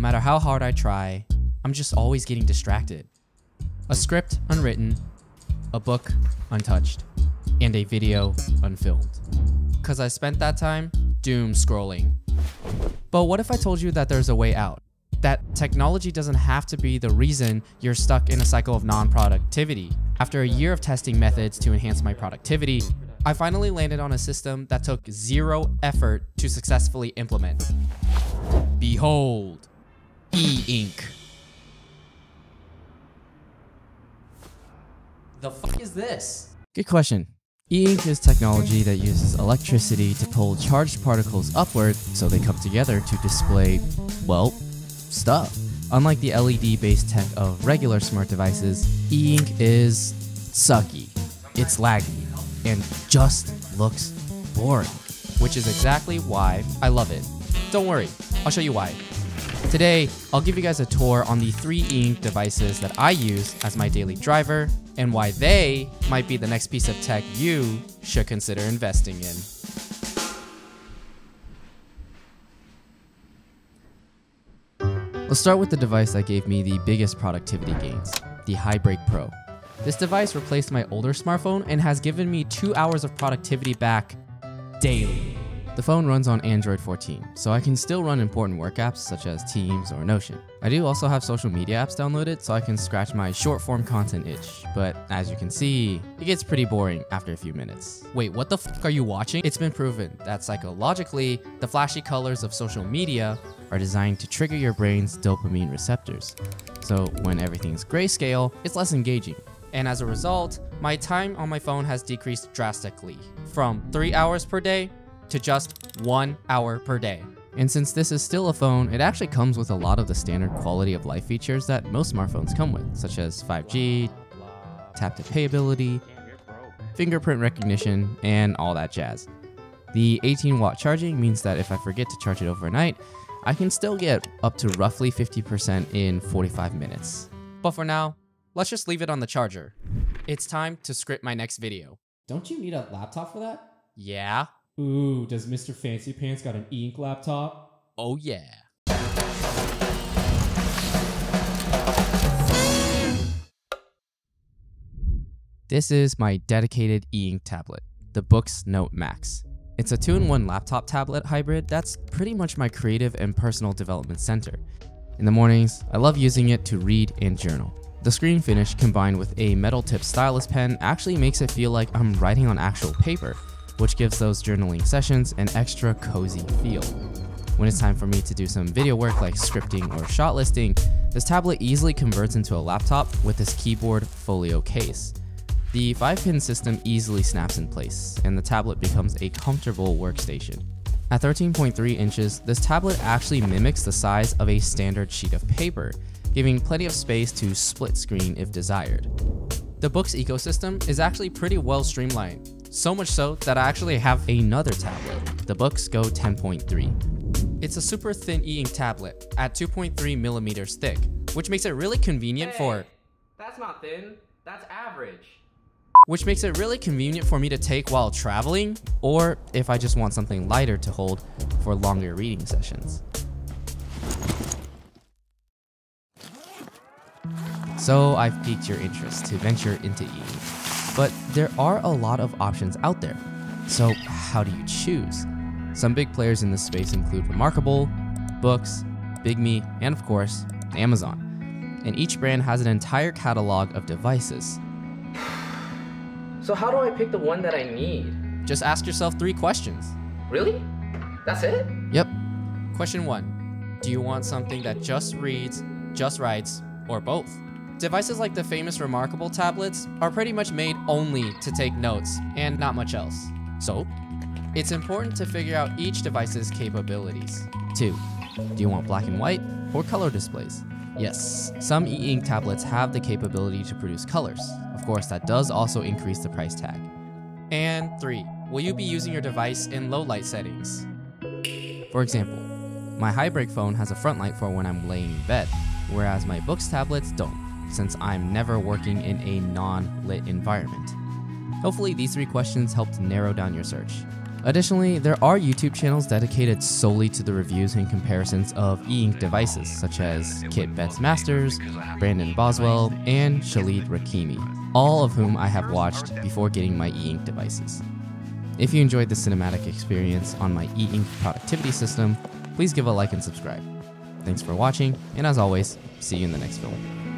No matter how hard I try, I'm just always getting distracted. A script unwritten, a book untouched, and a video unfilmed. Cause I spent that time doom scrolling. But what if I told you that there's a way out? That technology doesn't have to be the reason you're stuck in a cycle of non-productivity. After a year of testing methods to enhance my productivity, I finally landed on a system that took zero effort to successfully implement. Behold, E-Ink. The fuck is this? Good question. E-Ink is technology that uses electricity to pull charged particles upward so they come together to display, well, stuff. Unlike the LED-based tech of regular smart devices, E-Ink is sucky, it's laggy, and just looks boring. Which is exactly why I love it. Don't worry, I'll show you why. Today, I'll give you guys a tour on the 3 E-Ink devices that I use as my daily driver, and why they might be the next piece of tech you should consider investing in. Let's start with the device that gave me the biggest productivity gains, the Hibreak Pro. This device replaced my older smartphone and has given me 2 hours of productivity back daily. The phone runs on Android 14, so I can still run important work apps such as Teams or Notion. I do also have social media apps downloaded so I can scratch my short form content itch, but as you can see, it gets pretty boring after a few minutes. Wait, what the fuck are you watching? It's been proven that psychologically, the flashy colors of social media are designed to trigger your brain's dopamine receptors. So when everything's grayscale, it's less engaging. And as a result, my time on my phone has decreased drastically from 3 hours per day to just 1 hour per day. And since this is still a phone, it actually comes with a lot of the standard quality of life features that most smartphones come with, such as 5G, tap to pay ability, fingerprint recognition, and all that jazz. The 18-watt charging means that if I forget to charge it overnight, I can still get up to roughly 50% in 45 minutes. But for now, let's just leave it on the charger. It's time to script my next video. Don't you need a laptop for that? Yeah. Ooh, does Mr. Fancy Pants got an E-Ink laptop? Oh yeah. This is my dedicated E-Ink tablet, the Boox Note Max. It's a 2-in-1 laptop tablet hybrid that's pretty much my creative and personal development center. In the mornings, I love using it to read and journal. The screen finish combined with a metal tip stylus pen actually makes it feel like I'm writing on actual paper, which gives those journaling sessions an extra cozy feel. When it's time for me to do some video work like scripting or shot listing, this tablet easily converts into a laptop with this keyboard folio case. The 5-pin system easily snaps in place, and the tablet becomes a comfortable workstation. At 13.3 inches, this tablet actually mimics the size of a standard sheet of paper, giving plenty of space to split screen if desired. The Boox ecosystem is actually pretty well streamlined, so much so that I actually have another tablet, the Boox Go 10.3. It's a super thin E-Ink tablet at 2.3 millimeters thick, which makes it really convenient for— That's not thin, that's average. Which makes it really convenient for me to take while traveling, or if I just want something lighter to hold for longer reading sessions. So I've piqued your interest to venture into E-Ink. But there are a lot of options out there. So how do you choose? Some big players in this space include Remarkable, Boox, BigMe, and of course, Amazon. And each brand has an entire catalog of devices. So how do I pick the one that I need? Just ask yourself 3 questions. Really? That's it? Yep. Question 1, do you want something that just reads, just writes, or both? Devices like the famous Remarkable tablets are pretty much made only to take notes and not much else. So, it's important to figure out each device's capabilities. 2. Do you want black and white or color displays? Yes, some E-Ink tablets have the capability to produce colors. Of course, that does also increase the price tag. And 3. Will you be using your device in low light settings? For example, my Hibreak phone has a front light for when I'm laying in bed, whereas my Boox tablets don't, since I'm never working in a non-lit environment. Hopefully these 3 questions helped narrow down your search. Additionally, there are YouTube channels dedicated solely to the reviews and comparisons of E-Ink devices, such as Kit Betz Masters, Brandon Boswell, and Shaleed Rakimi, all of whom I have watched before getting my E-Ink devices. If you enjoyed the cinematic experience on my E-Ink productivity system, please give a like and subscribe. Thanks for watching, and as always, see you in the next film.